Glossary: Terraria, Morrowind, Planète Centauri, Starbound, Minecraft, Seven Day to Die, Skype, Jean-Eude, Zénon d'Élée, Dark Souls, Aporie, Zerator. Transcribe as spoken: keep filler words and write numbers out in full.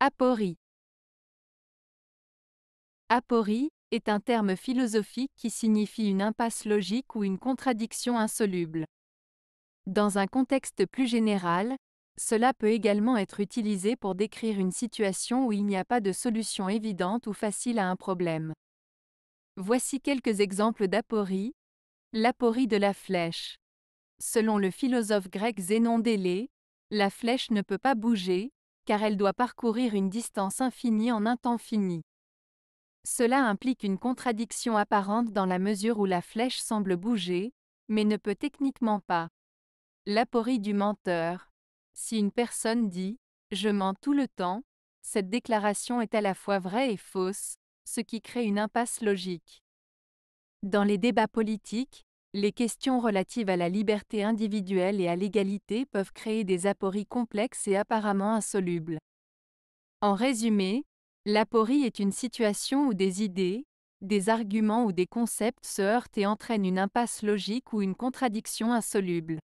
Aporie. Aporie est un terme philosophique qui signifie une impasse logique ou une contradiction insoluble. Dans un contexte plus général, cela peut également être utilisé pour décrire une situation où il n'y a pas de solution évidente ou facile à un problème. Voici quelques exemples d'aporie. L'aporie de la flèche. Selon le philosophe grec Zénon d'Élée, la flèche ne peut pas bouger, car elle doit parcourir une distance infinie en un temps fini. Cela implique une contradiction apparente dans la mesure où la flèche semble bouger, mais ne peut techniquement pas. L'aporie du menteur. Si une personne dit « je mens tout le temps », cette déclaration est à la fois vraie et fausse, ce qui crée une impasse logique. Dans les débats politiques, les questions relatives à la liberté individuelle et à l'égalité peuvent créer des apories complexes et apparemment insolubles. En résumé, l'aporie est une situation où des idées, des arguments ou des concepts se heurtent et entraînent une impasse logique ou une contradiction insoluble.